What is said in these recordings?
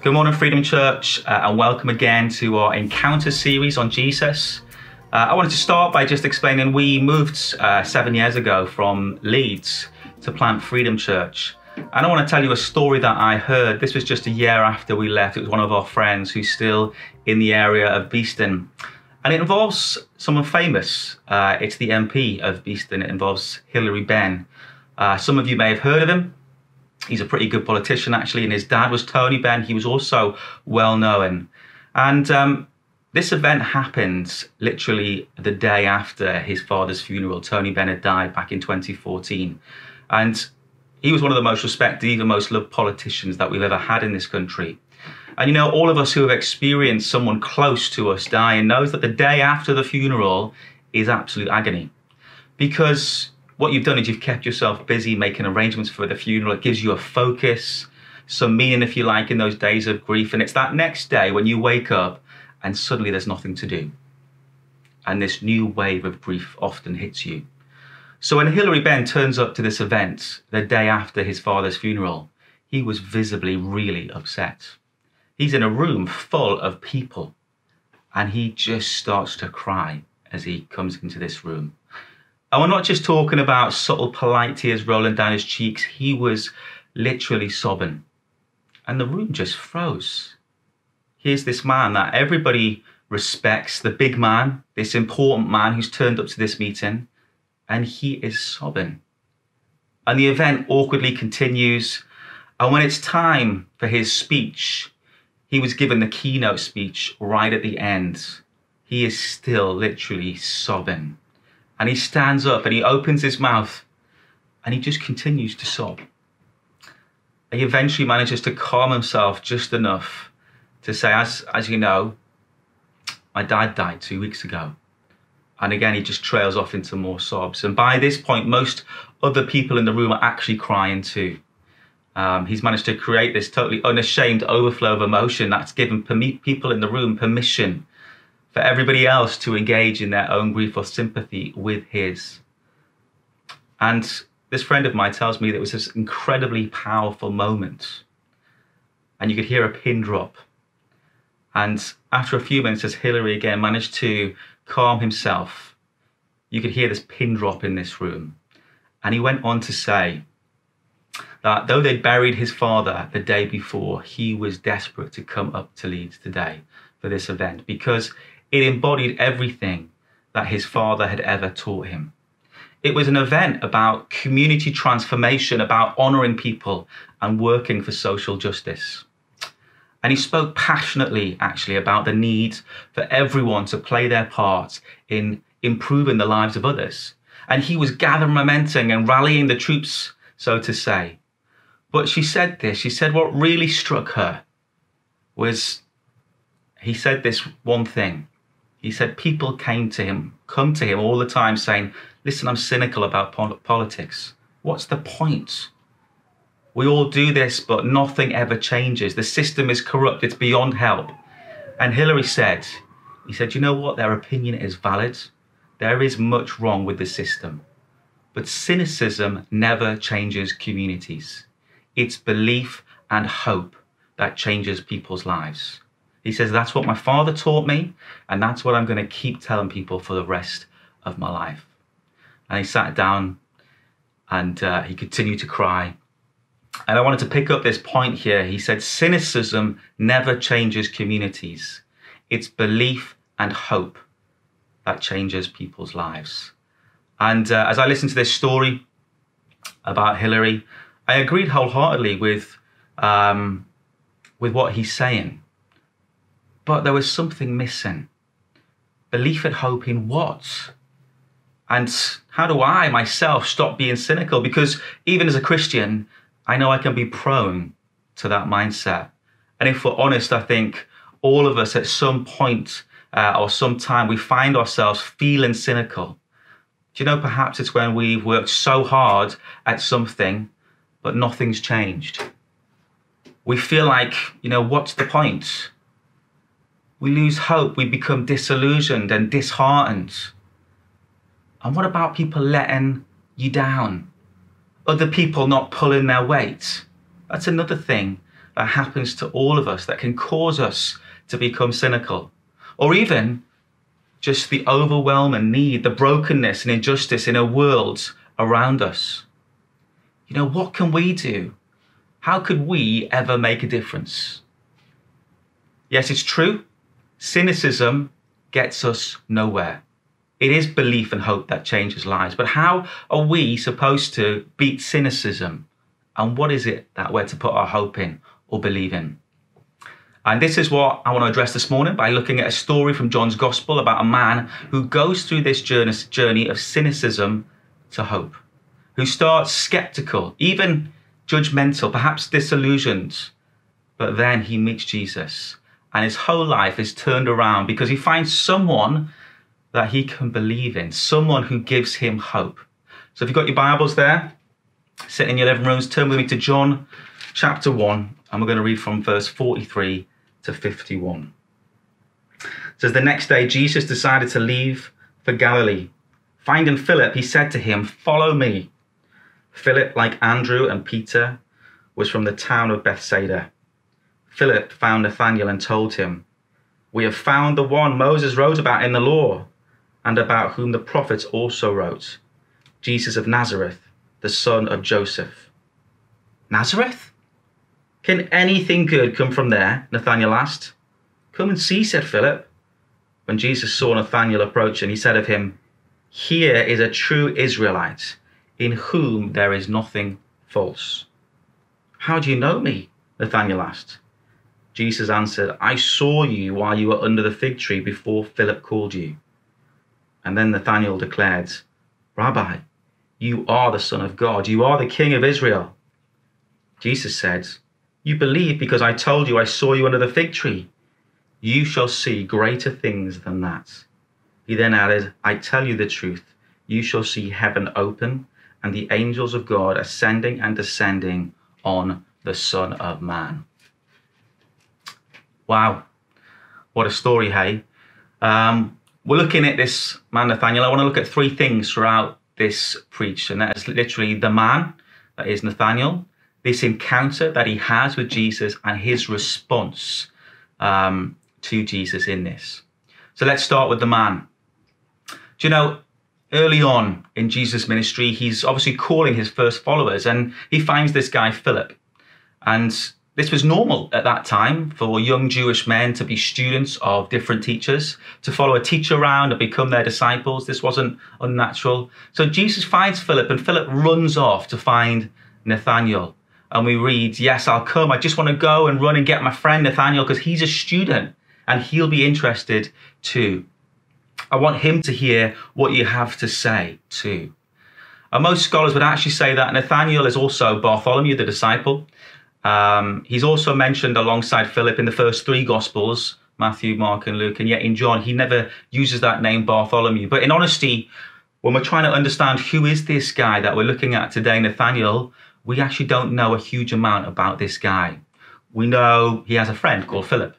Good morning, Freedom Church, and welcome again to our Encounter series on Jesus. I wanted to start by just explaining we moved 7 years ago from Leeds to plant Freedom Church. And I want to tell you a story that I heard. This was just a year after we left. It was one of our friends who's still in the area of Beeston. And it involves someone famous. It's the MP of Beeston. It involves Hilary Benn. Some of you may have heard of him. He's a pretty good politician, actually, and his dad was Tony Benn. He was also well-known. And this event happened literally the day after his father's funeral. Tony Benn had died back in 2014. And he was one of the most respected, even most loved politicians that we've ever had in this country. And, you know, all of us who have experienced someone close to us dying knows that the day after the funeral is absolute agony, because what you've done is you've kept yourself busy making arrangements for the funeral. It gives you a focus, some meaning, if you like, in those days of grief. And it's that next day when you wake up and suddenly there's nothing to do. And this new wave of grief often hits you. So when Hilary Benn turns up to this event the day after his father's funeral, he was visibly really upset. He's in a room full of people and he just starts to cry as he comes into this room. And we're not just talking about subtle, polite tears rolling down his cheeks. He was literally sobbing. And the room just froze. Here's this man that everybody respects, the big man, this important man who's turned up to this meeting, and he is sobbing. And the event awkwardly continues. And when it's time for his speech, he was given the keynote speech right at the end. He is still literally sobbing. And he stands up and he opens his mouth and he just continues to sob. He eventually manages to calm himself just enough to say, as you know, my dad died 2 weeks ago. And again, he just trails off into more sobs. And by this point, most other people in the room are actually crying too. He's managed to create this totally unashamed overflow of emotion that's given people in the room permission for everybody else to engage in their own grief or sympathy with his. And this friend of mine tells me that it was this incredibly powerful moment. And you could hear a pin drop. And after a few minutes, as Hilary again managed to calm himself, you could hear this pin drop in this room. And he went on to say that though they buried his father the day before, he was desperate to come up to Leeds today for this event, because it embodied everything that his father had ever taught him. It was an event about community transformation, about honouring people and working for social justice. And he spoke passionately, actually, about the need for everyone to play their part in improving the lives of others. And he was gathering momentum and rallying the troops, so to say. But she said this, she said what really struck her was, he said this one thing. He said people come to him all the time saying, listen, I'm cynical about politics. What's the point? We all do this, but nothing ever changes. The system is corrupt. It's beyond help. And Hilary said, he said, you know what? Their opinion is valid. There is much wrong with the system. But cynicism never changes communities. It's belief and hope that changes people's lives. He says, that's what my father taught me, and that's what I'm going to keep telling people for the rest of my life. And he sat down and he continued to cry. And I wanted to pick up this point here. He said, cynicism never changes communities. It's belief and hope that changes people's lives. And as I listened to this story about Hilary, I agreed wholeheartedly with what he's saying. But there was something missing. Belief and hope in what? And how do I myself stop being cynical? Because even as a Christian, I know I can be prone to that mindset. And if we're honest, I think all of us at some point or some time, we find ourselves feeling cynical. Do you know, perhaps it's when we've worked so hard at something, but nothing's changed. We feel like, you know, what's the point? We lose hope, we become disillusioned and disheartened. And what about people letting you down? other people not pulling their weight. That's another thing that happens to all of us that can cause us to become cynical. Or even just the overwhelming need, the brokenness and injustice in our world around us. You know, what can we do? How could we ever make a difference? Yes, it's true. Cynicism gets us nowhere. It is belief and hope that changes lives. But how are we supposed to beat cynicism? And what is it that we're to put our hope in or believe in? And this is what I want to address this morning by looking at a story from John's Gospel about a man who goes through this journey of cynicism to hope, who starts skeptical, even judgmental, perhaps disillusioned, but then he meets Jesus and his whole life is turned around because he finds someone that he can believe in, someone who gives him hope. So if you've got your Bibles there, sitting in your living rooms, turn with me to John chapter 1, and we're going to read from verse 43 to 51. It says, the next day Jesus decided to leave for Galilee. Finding Philip, he said to him, follow me. Philip, like Andrew and Peter, was from the town of Bethsaida. Philip found Nathanael and told him, we have found the one Moses wrote about in the law, and about whom the prophets also wrote, Jesus of Nazareth, the son of Joseph. Nazareth? Can anything good come from there? Nathanael asked. Come and see, said Philip. When Jesus saw Nathanael approaching, he said of him, here is a true Israelite, in whom there is nothing false. How do you know me? Nathanael asked. Jesus answered, I saw you while you were under the fig tree before Philip called you. And then Nathanael declared, Rabbi, you are the Son of God. You are the King of Israel. Jesus said, you believe because I told you I saw you under the fig tree. You shall see greater things than that. He then added, I tell you the truth, you shall see heaven open and the angels of God ascending and descending on the Son of Man. Wow, what a story, hey? We're looking at this man, Nathanael. I want to look at three things throughout this preach, and that is literally the man, that is Nathanael, this encounter that he has with Jesus, and his response to Jesus in this. So let's start with the man. Do you know, early on in Jesus' ministry, he's obviously calling his first followers, and he finds this guy, Philip. And this was normal at that time for young Jewish men to be students of different teachers, to follow a teacher around and become their disciples. This wasn't unnatural. So Jesus finds Philip, and Philip runs off to find Nathanael. And we read, yes, I'll come. I just want to go and run and get my friend Nathanael because he's a student and he'll be interested too. I want him to hear what you have to say too. And most scholars would actually say that Nathanael is also Bartholomew, the disciple. He's also mentioned alongside Philip in the first three Gospels, Matthew, Mark, and Luke. And yet in John, he never uses that name Bartholomew. But in honesty, when we're trying to understand who is this guy that we're looking at today, Nathanael, we actually don't know a huge amount about this guy. We know he has a friend called Philip.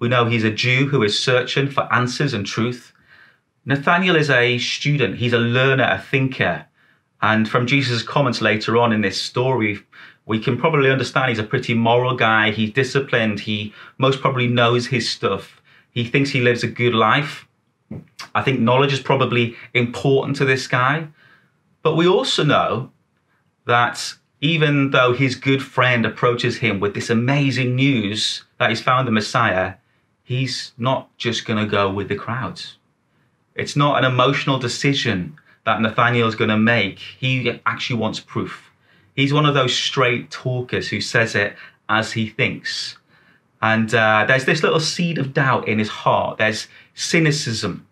We know he's a Jew who is searching for answers and truth. Nathanael is a student. He's a learner, a thinker. And from Jesus' comments later on in this story, we can probably understand he's a pretty moral guy. He's disciplined. He most probably knows his stuff. He thinks he lives a good life. I think knowledge is probably important to this guy. But we also know that even though his good friend approaches him with this amazing news that he's found the Messiah, he's not just going to go with the crowds. It's not an emotional decision that Nathanael's going to make. He actually wants proof. He's one of those straight talkers who says it as he thinks. And there's this little seed of doubt in his heart. There's cynicism,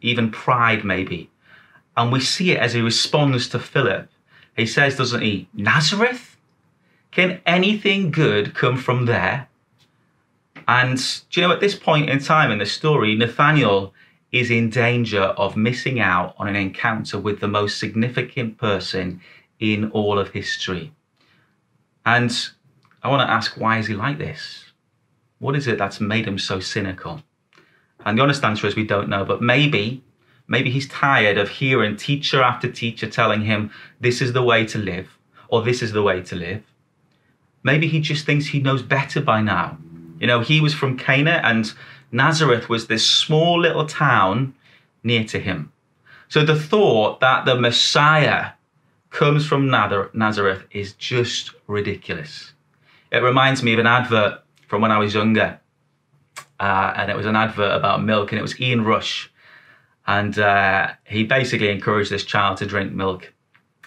even pride maybe. And we see it as he responds to Philip. He says, doesn't he, Nazareth? Can anything good come from there? And do you know, at this point in time in the story, Nathanael is in danger of missing out on an encounter with the most significant person in all of history. And I want to ask, why is he like this? What is it that's made him so cynical? And the honest answer is we don't know, but maybe he's tired of hearing teacher after teacher telling him this is the way to live, or this is the way to live. Maybe he just thinks he knows better by now. You know, he was from Cana and Nazareth was this small little town near to him. So the thought that the Messiah comes from Nazareth is just ridiculous. It reminds me of an advert from when I was younger. And it was an advert about milk, and it was Ian Rush. And he basically encouraged this child to drink milk.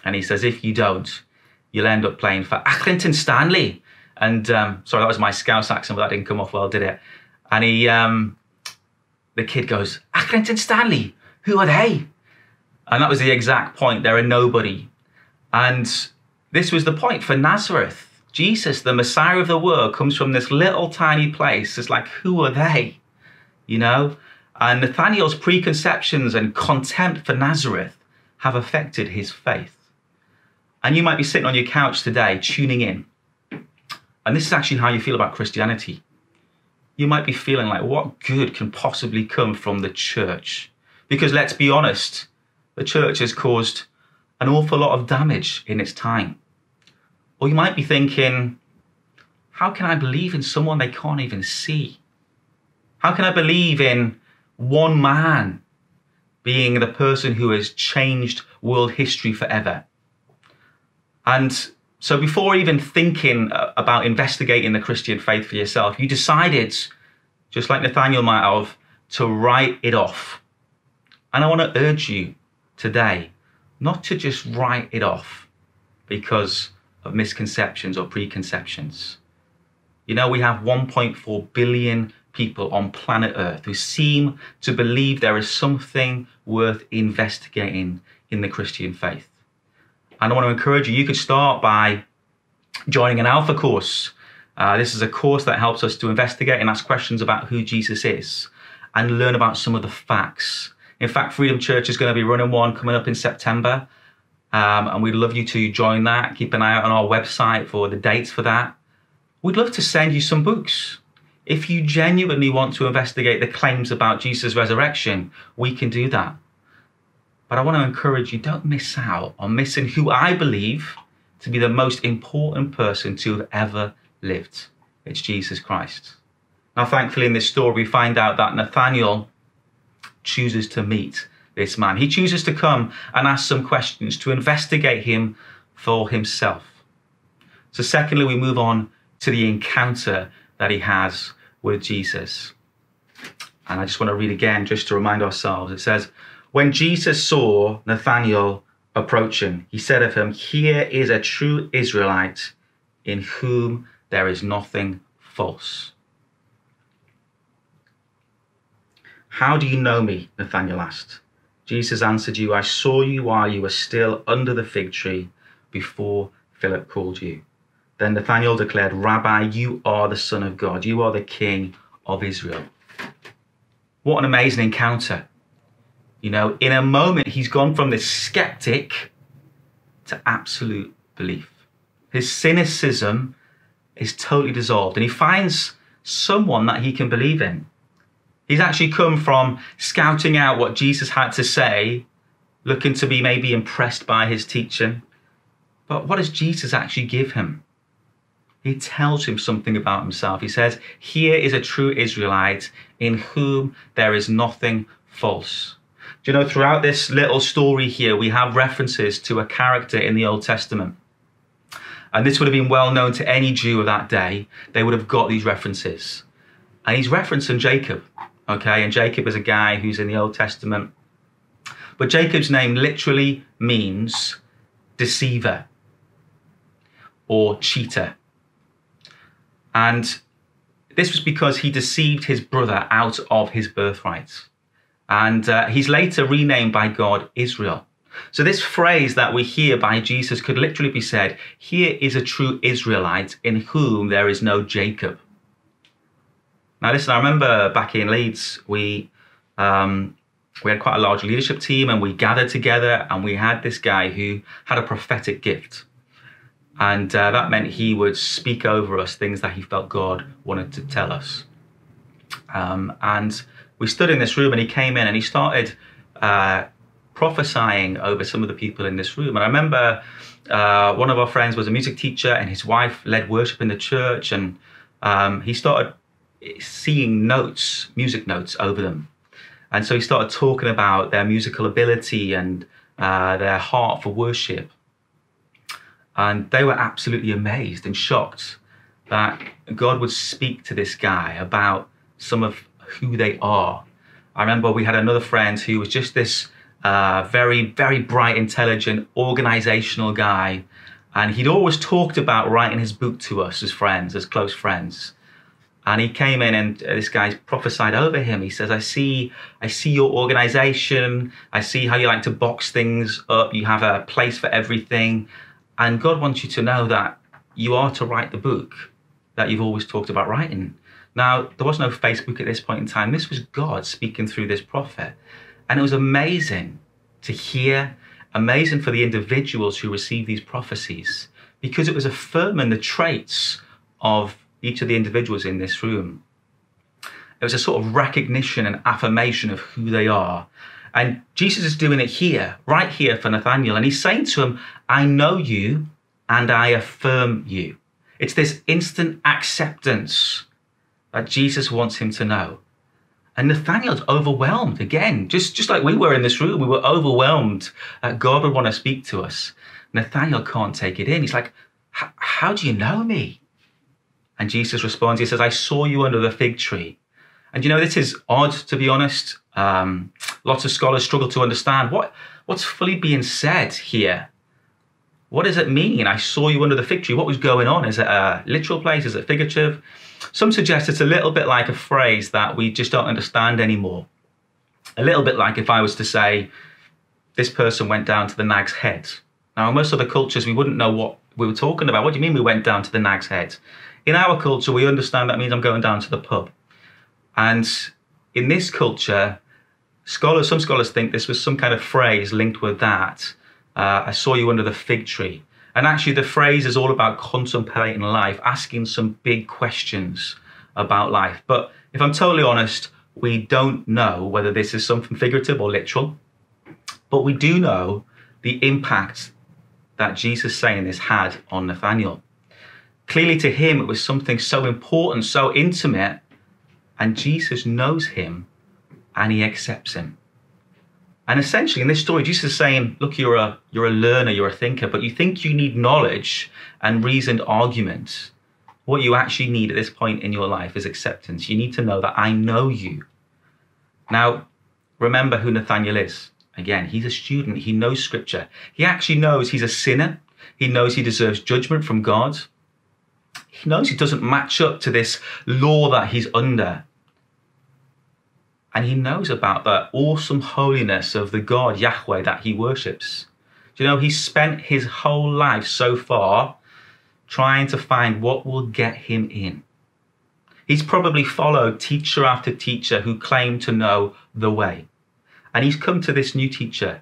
And he says, if you don't, you'll end up playing for Accrington Stanley. And sorry, that was my Scouse accent, but that didn't come off well, did it? And he, the kid goes, Accrington Stanley, who are they? And that was the exact point. They're a nobody. And this was the point for Nazareth. Jesus, the Messiah of the world, comes from this little tiny place. It's like, who are they? You know? And Nathanael's preconceptions and contempt for Nazareth have affected his faith. And you might be sitting on your couch today, tuning in. And this is actually how you feel about Christianity. You might be feeling like, what good can possibly come from the church? Because let's be honest, the church has caused an awful lot of damage in its time. Or you might be thinking, how can I believe in someone they can't even see? How can I believe in one man being the person who has changed world history forever? And so before even thinking about investigating the Christian faith for yourself, you decided, just like Nathanael might have, to write it off. And I want to urge you today not to just write it off because of misconceptions or preconceptions. You know, we have 1.4 billion people on planet Earth who seem to believe there is something worth investigating in the Christian faith. And I want to encourage you, you could start by joining an Alpha course. This is a course that helps us to investigate and ask questions about who Jesus is and learn about some of the facts. In fact, Freedom Church is going to be running one coming up in September. And we'd love you to join that. Keep an eye out on our website for the dates for that. We'd love to send you some books. If you genuinely want to investigate the claims about Jesus' resurrection, we can do that. But I want to encourage you, don't miss out on missing who I believe to be the most important person to have ever lived. It's Jesus Christ. Now, thankfully, in this story, we find out that Nathanael chooses to meet this man. He chooses to come and ask some questions, to investigate him for himself. So secondly, we move on to the encounter that he has with Jesus. And I just want to read again, just to remind ourselves. It says, when Jesus saw Nathanael approaching, he said of him, here is a true Israelite in whom there is nothing false. How do you know me? Nathanael asked. Jesus answered you, I saw you while you were still under the fig tree before Philip called you. Then Nathanael declared, Rabbi, you are the Son of God. You are the King of Israel. What an amazing encounter. You know, in a moment, he's gone from this skeptic to absolute belief. His cynicism is totally dissolved and he finds someone that he can believe in. He's actually come from scouting out what Jesus had to say, looking to be maybe impressed by his teaching. But what does Jesus actually give him? He tells him something about himself. He says, here is a true Israelite in whom there is nothing false. Do you know, throughout this little story here, we have references to a character in the Old Testament. And this would have been well known to any Jew of that day. They would have got these references. And he's referencing Jacob. Okay, and Jacob is a guy who's in the Old Testament. But Jacob's name literally means deceiver or cheater. And this was because he deceived his brother out of his birthright. And he's later renamed by God Israel. So this phrase that we hear by Jesus could literally be said, here is a true Israelite in whom there is no Jacob. Now, listen, I remember back in Leeds, we had quite a large leadership team and we gathered together and we had this guy who had a prophetic gift. And that meant he would speak over us things that he felt God wanted to tell us. And we stood in this room and he came in and he started prophesying over some of the people in this room. And I remember one of our friends was a music teacher, and his wife led worship in the church, and he started seeing notes, music notes over them. And so he started talking about their musical ability and their heart for worship. And they were absolutely amazed and shocked that God would speak to this guy about some of who they are. I remember we had another friend who was just this very, very bright, intelligent, organizational guy. And he'd always talked about writing his book to us as friends, as close friends. And he came in, and this guy prophesied over him. He says, I see your organization. I see how you like to box things up. You have a place for everything. And God wants you to know that you are to write the book that you've always talked about writing. Now, there was no Facebook at this point in time. This was God speaking through this prophet. And it was amazing to hear, amazing for the individuals who received these prophecies, because it was affirming the traits of each of the individuals in this room. It was a sort of recognition and affirmation of who they are. And Jesus is doing it here, right here for Nathanael. And he's saying to him, I know you and I affirm you. It's this instant acceptance that Jesus wants him to know. And Nathanael's overwhelmed again, just like we were in this room. We were overwhelmed that God would want to speak to us. Nathanael can't take it in. He's like, how do you know me? And Jesus responds, he says, I saw you under the fig tree. And you know, this is odd, to be honest. Lots of scholars struggle to understand what's fully being said here. What does it mean? I saw you under the fig tree. What was going on? Is it a literal place? Is it figurative? Some suggest it's a little bit like a phrase that we just don't understand anymore. A little bit like if I was to say, this person went down to the nag's head. Now, in most other cultures, we wouldn't know what we were talking about. What do you mean we went down to the nag's head? In our culture, we understand that means I'm going down to the pub. And in this culture, some scholars think this was some kind of phrase linked with that. I saw you under the fig tree. And actually, the phrase is all about contemplating life, asking some big questions about life. But if I'm totally honest, we don't know whether this is something figurative or literal. But we do know the impact that Jesus saying this had on Nathanael. Clearly to him, it was something so important, so intimate, and Jesus knows him and he accepts him. And essentially in this story, Jesus is saying, look, you're a learner, you're a thinker, but you think you need knowledge and reasoned argument. What you actually need at this point in your life is acceptance. You need to know that I know you. Now, remember who Nathanael is. Again, he's a student, he knows scripture. He actually knows he's a sinner. He knows he deserves judgment from God. He knows he doesn't match up to this law that he's under. And he knows about the awesome holiness of the God, Yahweh, that he worships. Do you know, he spent his whole life so far trying to find what will get him in. He's probably followed teacher after teacher who claimed to know the way. And he's come to this new teacher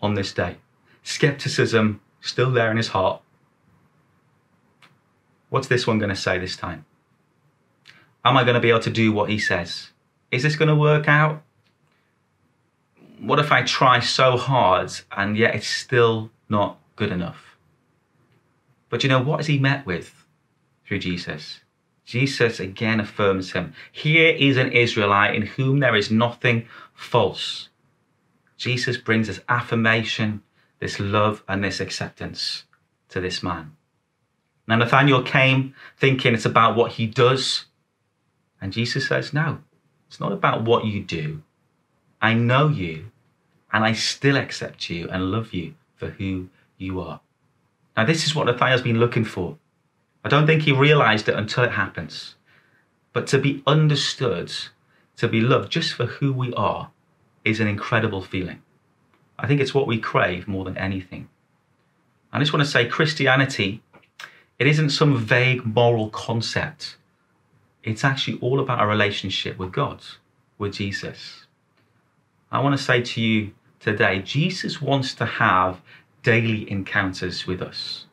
on this day. Skepticism still there in his heart. What's this one going to say this time? Am I going to be able to do what he says? Is this going to work out? What if I try so hard and yet it's still not good enough? But you know, what is he met with through Jesus? Jesus again affirms him. Here is an Israelite in whom there is nothing false. Jesus brings this affirmation, this love, and this acceptance to this man. Now, Nathanael came thinking it's about what he does. And Jesus says, no, it's not about what you do. I know you, and I still accept you and love you for who you are. Now, this is what Nathanael's been looking for. I don't think he realized it until it happens. But to be understood, to be loved just for who we are, is an incredible feeling. I think it's what we crave more than anything. I just want to say Christianity, it isn't some vague moral concept. It's actually all about a relationship with God, with Jesus. I want to say to you today, Jesus wants to have daily encounters with us,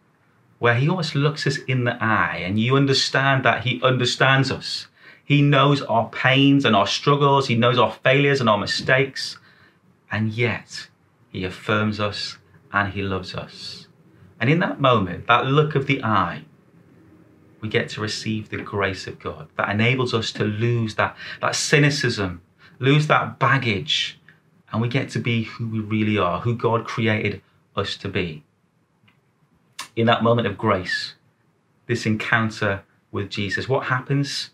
where he almost looks us in the eye and you understand that he understands us. He knows our pains and our struggles. He knows our failures and our mistakes. And yet He affirms us and he loves us. And in that moment, that look of the eye, we get to receive the grace of God that enables us to lose that cynicism, lose that baggage, and we get to be who we really are, who God created us to be. In that moment of grace, this encounter with Jesus, what happens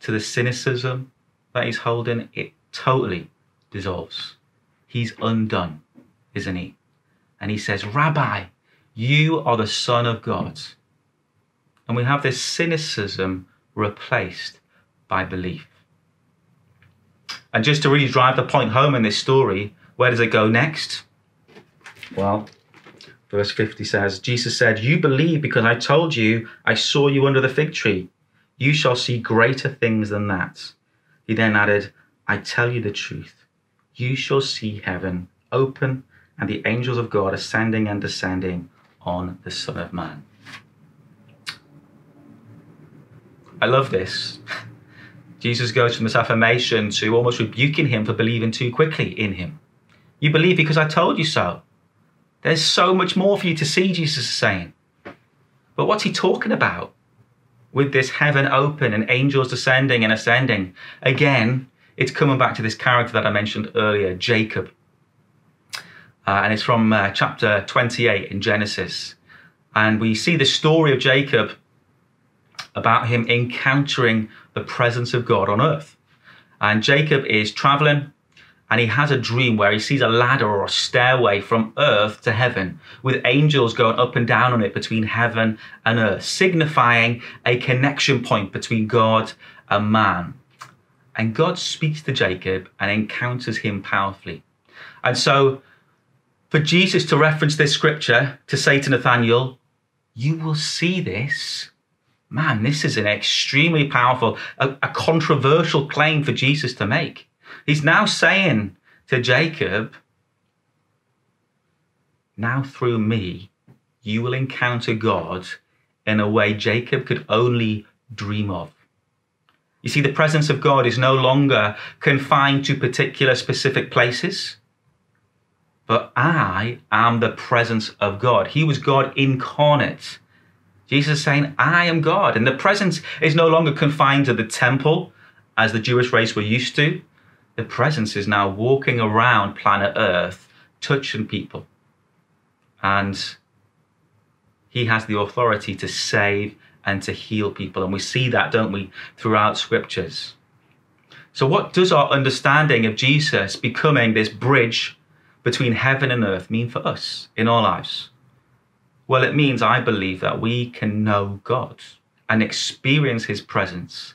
to the cynicism that he's holding? It totally dissolves. He's undone, isn't he? And he says, Rabbi, you are the Son of God. And we have this cynicism replaced by belief. And just to really drive the point home in this story, where does it go next? Well, verse 50 says, Jesus said, you believe because I told you, I saw you under the fig tree. You shall see greater things than that. He then added, I tell you the truth. You shall see heaven open and the angels of God ascending and descending on the Son of Man. I love this. Jesus goes from this affirmation to almost rebuking him for believing too quickly in him. You believe because I told you so. There's so much more for you to see, Jesus is saying. But what's he talking about with this heaven open and angels descending and ascending? Again, it's coming back to this character that I mentioned earlier, Jacob. And it's from chapter 28 in Genesis. And we see the story of Jacob about him encountering the presence of God on earth. And Jacob is traveling, and he has a dream where he sees a ladder or a stairway from earth to heaven with angels going up and down on it between heaven and earth, signifying a connection point between God and man. And God speaks to Jacob and encounters him powerfully. And so for Jesus to reference this scripture to say to Nathanael, you will see this. Man, this is an extremely powerful, a controversial claim for Jesus to make. He's now saying to Jacob, now through me, you will encounter God in a way Jacob could only dream of. You see, the presence of God is no longer confined to particular specific places, but I am the presence of God. He was God incarnate. Jesus is saying, I am God. And the presence is no longer confined to the temple, as the Jewish race were used to. The presence is now walking around planet Earth, touching people. And he has the authority to save and to heal people. And we see that, don't we, throughout scriptures. So what does our understanding of Jesus becoming this bridge between heaven and earth mean for us in our lives? Well, it means, I believe, that we can know God and experience his presence.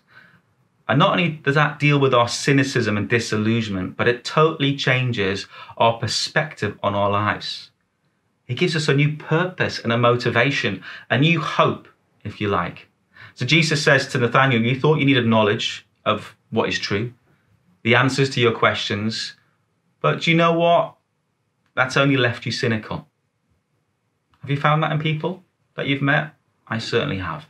And not only does that deal with our cynicism and disillusionment, but it totally changes our perspective on our lives. It gives us a new purpose and a motivation, a new hope, if you like. So Jesus says to Nathanael, you thought you needed knowledge of what is true, the answers to your questions, but you know what? That's only left you cynical. Have you found that in people that you've met? I certainly have.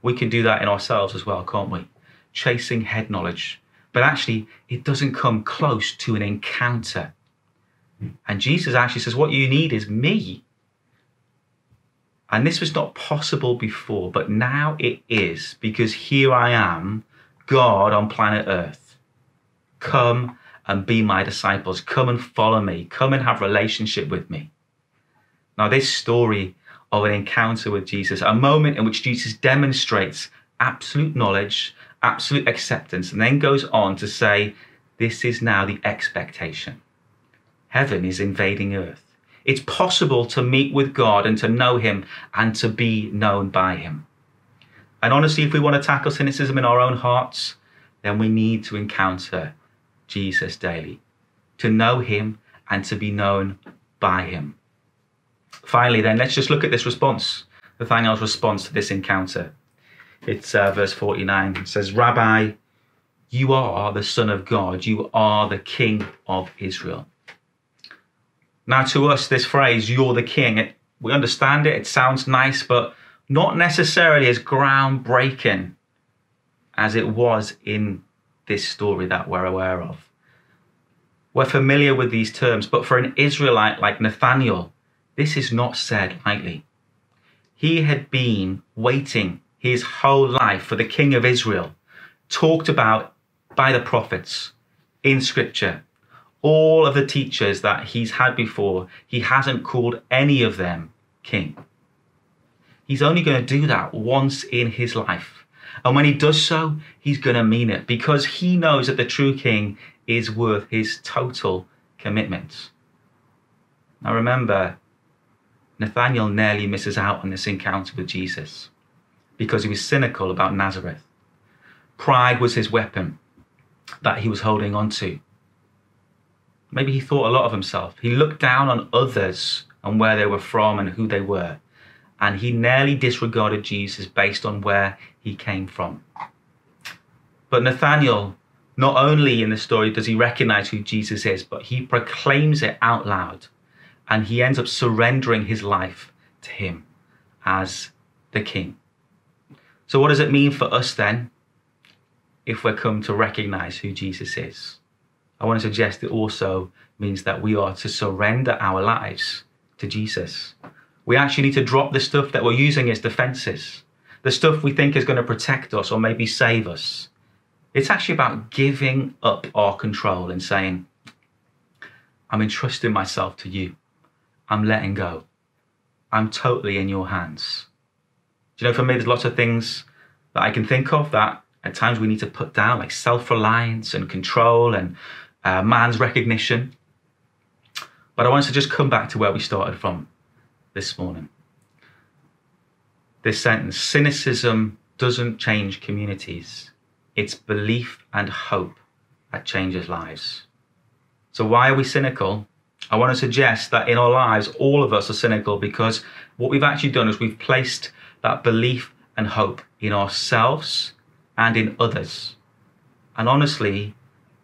We can do that in ourselves as well, can't we? Chasing head knowledge, but actually it doesn't come close to an encounter. And Jesus actually says, what you need is me. And this was not possible before, but now it is, because here I am, God on planet Earth. Come and be my disciples. Come and follow me. Come and have relationship with me. Now, this story of an encounter with Jesus, a moment in which Jesus demonstrates absolute knowledge, absolute acceptance, and then goes on to say, this is now the expectation. Heaven is invading earth. It's possible to meet with God and to know him and to be known by him. And honestly, if we want to tackle cynicism in our own hearts, then we need to encounter Jesus daily, to know him and to be known by him. Finally, then, let's just look at this response, Nathanael's response to this encounter. It's verse 49. It says, Rabbi, you are the Son of God. You are the King of Israel. Now, to us, this phrase, you're the King, we understand it. It sounds nice, but not necessarily as groundbreaking as it was in this story that we're aware of. We're familiar with these terms, but for an Israelite like Nathanael, this is not said lightly. He had been waiting his whole life for the King of Israel, talked about by the prophets in Scripture. All of the teachers that he's had before, he hasn't called any of them king. He's only going to do that once in his life. And when he does so, he's going to mean it, because he knows that the true king is worth his total commitment. Now remember, Nathanael nearly misses out on this encounter with Jesus because he was cynical about Nazareth. Pride was his weapon that he was holding on to. Maybe he thought a lot of himself. He looked down on others and where they were from and who they were. And he nearly disregarded Jesus based on where he came from. But Nathanael, not only in the story does he recognize who Jesus is, but he proclaims it out loud. And he ends up surrendering his life to him as the king. So what does it mean for us then, if we're come to recognize who Jesus is? I want to suggest it also means that we are to surrender our lives to Jesus. We actually need to drop the stuff that we're using as defenses, the stuff we think is going to protect us or maybe save us. It's actually about giving up our control and saying, I'm entrusting myself to you. I'm letting go. I'm totally in your hands. Do you know, for me, there's lots of things that I can think of that at times we need to put down, like self-reliance and control and man's recognition. But I want us to just come back to where we started from this morning. This sentence, cynicism doesn't change communities. It's belief and hope that changes lives. So why are we cynical? I want to suggest that in our lives, all of us are cynical because what we've actually done is we've placed that belief and hope in ourselves and in others. And honestly,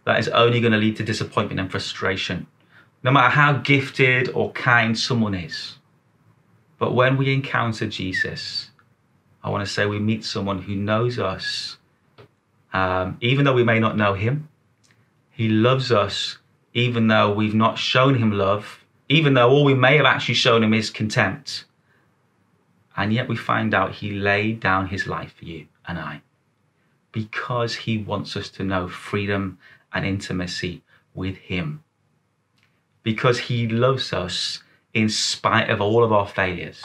that is only going to lead to disappointment and frustration, no matter how gifted or kind someone is. But when we encounter Jesus, I want to say we meet someone who knows us, even though we may not know him. He loves us, even though we've not shown him love, even though all we may have actually shown him is contempt. And yet we find out he laid down his life for you and I, because he wants us to know freedom and intimacy with him, because he loves us in spite of all of our failures.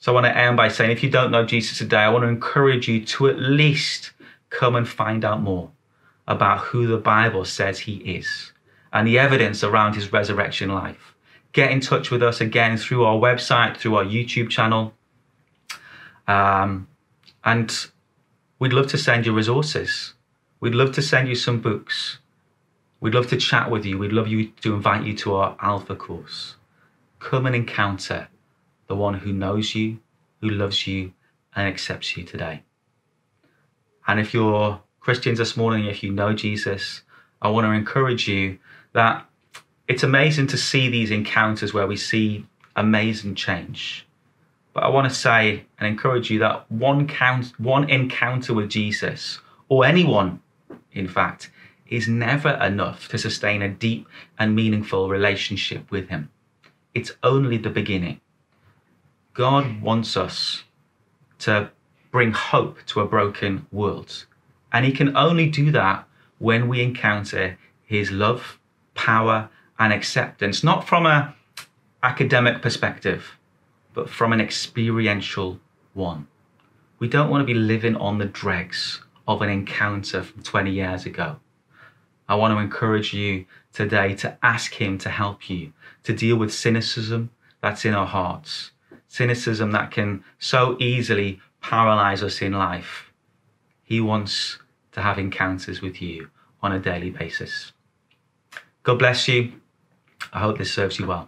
So I want to end by saying, if you don't know Jesus today, I want to encourage you to at least come and find out more about who the Bible says he is and the evidence around his resurrection life. Get in touch with us again through our website, through our YouTube channel. And we'd love to send you resources. We'd love to send you some books. We'd love to chat with you. We'd love you to invite you to our Alpha course. Come and encounter the one who knows you, who loves you, and accepts you today. And if you're Christians this morning, if you know Jesus, I want to encourage you that it's amazing to see these encounters where we see amazing change. But I want to say and encourage you that one encounter with Jesus, or anyone, in fact, is never enough to sustain a deep and meaningful relationship with him. It's only the beginning. God wants us to bring hope to a broken world. And he can only do that when we encounter his love, power, and acceptance, not from an academic perspective, but from an experiential one. We don't want to be living on the dregs of an encounter from 20 years ago. I want to encourage you today to ask him to help you, to deal with cynicism that's in our hearts, cynicism that can so easily paralyze us in life. He wants to have encounters with you on a daily basis. God bless you. I hope this serves you well.